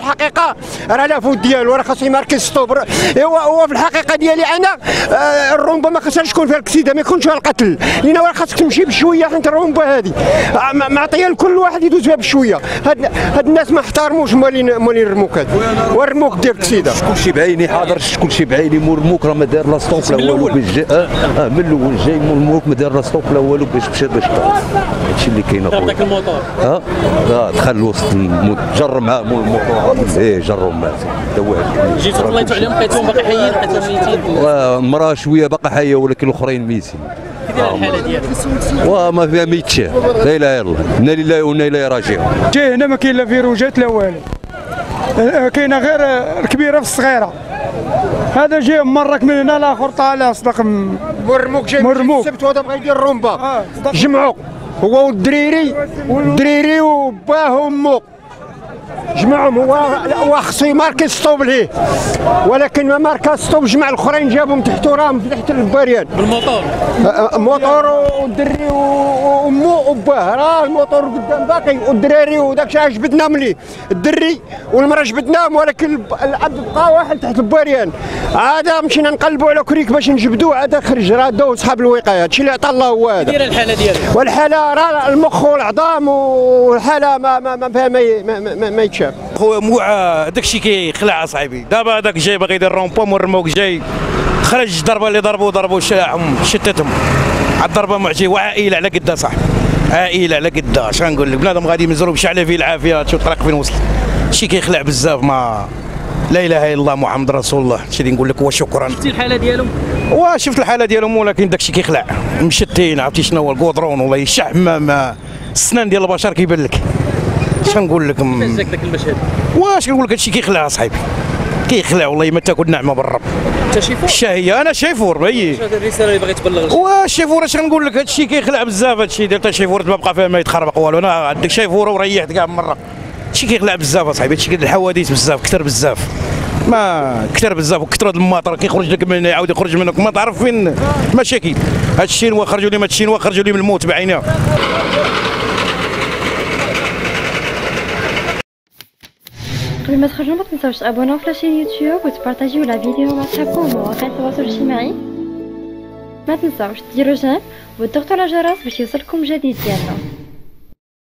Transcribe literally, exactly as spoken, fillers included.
الحقيقه راه لافو ديالو راه خاصو يماركيز الصبر. ايوا هو في الحقيقه ديالي انا الرومبه ما خصهاش تكون فيها الكسيده، ما يكونش فيها القتل، لان راه خاصك تمشي بشويه، حيت الرومبه هذه معطيه لكل واحد يدوز بها بشويه. هاد, هاد الناس ما احترموش مالين مالين الرموكات، والرموك ديال الكسيده كلشي بعيني حاضر، كلشي بعيني مور الموك راه ما دار لا ستوب لا والو، من الاول جاي مور الموك ما دار لا ستوب لا والو باش مشى باش هادشي اللي كاين اخويا. ها ها دخل وسط جر معاه مور الموك، ايه جروا الناس دواها. جيت طلعتوا عليهم لقيتوهم باقي حيين، لقيتوهم ميتين. المراه شويه باقي حيه ولكن الاخرين ميتين. كيفاش الحاله ديالك؟ وما فيها ما يتشاف، لا اله الا الله، انا لله وانا اليه راجعون. جي هنا ما كاين لا فيروجات لا والو، كاينه غير الكبيره في الصغيره. هذا جاي مرك من هنا لاخر طالع صدق مرموك، جاي من السبت وهذا بغى يدير الرومبه. جمعوا هو والدريري الدريري وباه وامه جمعهم، هو خصو يماركي ستوب ليه، ولكن ما ماركا ستوب جمع الاخرين جابهم تحتو، راهم تحت الباريان بالموطور موطور والدري وامه وباه. راه الموطور قدام باقي والدراري وداك الشيء جبدناهم ليه، الدري والمراه جبدناهم، ولكن الاب بقى واحد تحت الباريان. عاد مشينا نقلبوا على كريك باش نجبدوه، عاد خرج راه داو صحاب الوقايه. هادشي اللي عطى الله هو هذا. كيدايره الحاله ديالك؟ والحاله راه المخ والعظام والحاله ما ما ما فيها ما يتشاف. خويا موعى داكشي كيخلع اصاحبي. دابا هذاك جاي باغي يدير رومبو، مور الموك جاي خرج الضربه اللي ضربوا ضربوا شلاعهم شتتهم على الضربه معجي، وعائله على قدها صاحبي، عائله على قدها. اش غنقول لك، بنادم غادي مزروب شعله فيه العافيه، شوف الطريق فين وصل. شي كيخلع بزاف، ما لا اله الا الله محمد رسول الله. شي اللي نقول لك هو شكرا. شفتي الحاله ديالهم؟ وشفت الحاله ديالهم، ولكن داكشي كيخلع مشتين. عرفتي شنو هو الكودرون؟ والله الشعب ما السنان ديال البشر كيبان لك. اش غنقول لك؟ كيفاش جاك داك المشهد؟ واش كنقول لك هادشي كيخلع اصاحبي، كيخلع والله ما تاكل نعمه بالرب. انت شيفور؟ الشهيه انا شيفور. هي شنو الرساله اللي باغي تبلغ؟ واش شيفور اش غنقول لك؟ هادشي كيخلع بزاف، هادشي ديال تا شيفور ما بقى فيها ما يتخربق والو. انا عندك شيفور وريحت كاع من مره. هادشي كيخلع بزاف اصاحبي، هادشي الحوادث بزاف كثر بزاف، ما كثر بزاف وكثر هاد الماطر كيخرج لك من يعاود يخرج منك ما تعرف فين المشاكل. هاد الشينوا خرجوا لي، هاد الشينوا خرجوا لي من الموت بعينها. قبل ما تخرجوا ما تنساوش تابوناو في لاشين يوتيوب وتبارطاجيو لا فيديو مع صحابكم ومواقع التواصل الاجتماعي. ما تنساوش ديروا جيم وتضغطوا على الجرس باش يوصلكم جديد ديالنا.